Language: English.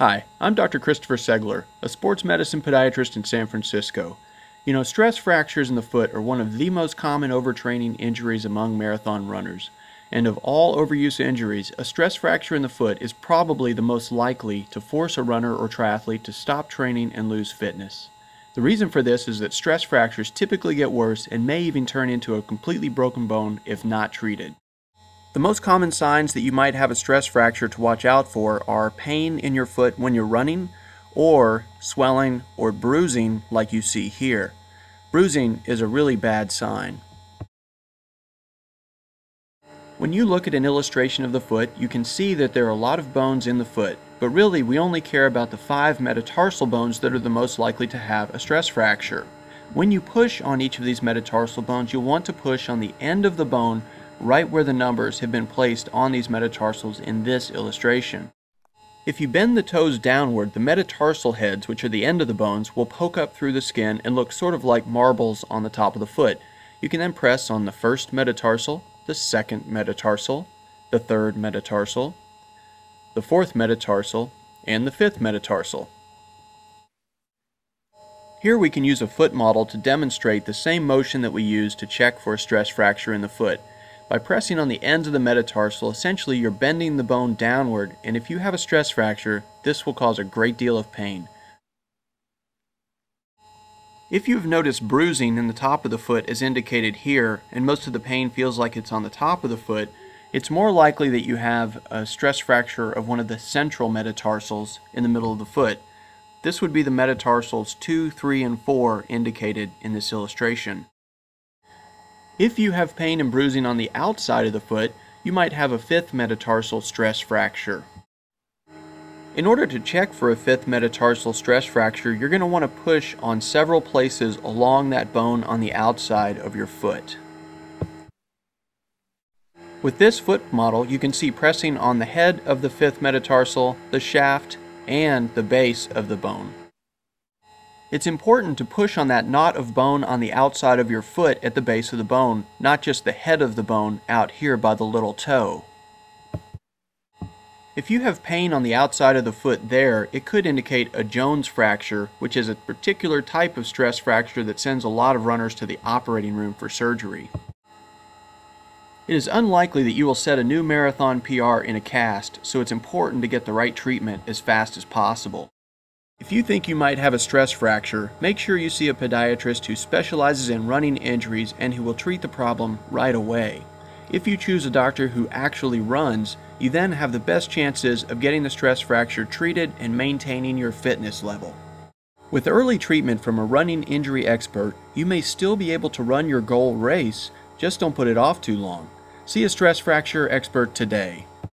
Hi, I'm Dr. Christopher Segler, a sports medicine podiatrist in San Francisco. You know, stress fractures in the foot are one of the most common overtraining injuries among marathon runners. And of all overuse injuries, a stress fracture in the foot is probably the most likely to force a runner or triathlete to stop training and lose fitness. The reason for this is that stress fractures typically get worse and may even turn into a completely broken bone if not treated. The most common signs that you might have a stress fracture to watch out for are pain in your foot when you're running, or swelling or bruising like you see here. Bruising is a really bad sign. When you look at an illustration of the foot, you can see that there are a lot of bones in the foot, but really we only care about the 5 metatarsal bones that are the most likely to have a stress fracture. When you push on each of these metatarsal bones, you'll want to push on the end of the bone right where the numbers have been placed on these metatarsals in this illustration. If you bend the toes downward, the metatarsal heads, which are the end of the bones, will poke up through the skin and look sort of like marbles on the top of the foot. You can then press on the first metatarsal, the second metatarsal, the third metatarsal, the fourth metatarsal, and the fifth metatarsal. Here we can use a foot model to demonstrate the same motion that we use to check for a stress fracture in the foot. By pressing on the ends of the metatarsal, essentially you're bending the bone downward, and if you have a stress fracture, this will cause a great deal of pain. If you've noticed bruising in the top of the foot as indicated here, and most of the pain feels like it's on the top of the foot, it's more likely that you have a stress fracture of one of the central metatarsals in the middle of the foot. This would be the metatarsals 2, 3, and 4 indicated in this illustration. If you have pain and bruising on the outside of the foot, you might have a fifth metatarsal stress fracture. In order to check for a fifth metatarsal stress fracture, you're going to want to push on several places along that bone on the outside of your foot. With this foot model, you can see pressing on the head of the fifth metatarsal, the shaft, and the base of the bone. It's important to push on that knot of bone on the outside of your foot at the base of the bone, not just the head of the bone out here by the little toe. If you have pain on the outside of the foot there, it could indicate a Jones fracture, which is a particular type of stress fracture that sends a lot of runners to the operating room for surgery. It is unlikely that you will set a new marathon PR in a cast, so it's important to get the right treatment as fast as possible. If you think you might have a stress fracture, make sure you see a podiatrist who specializes in running injuries and who will treat the problem right away. If you choose a doctor who actually runs, you then have the best chances of getting the stress fracture treated and maintaining your fitness level. With early treatment from a running injury expert, you may still be able to run your goal race, just don't put it off too long. See a stress fracture expert today.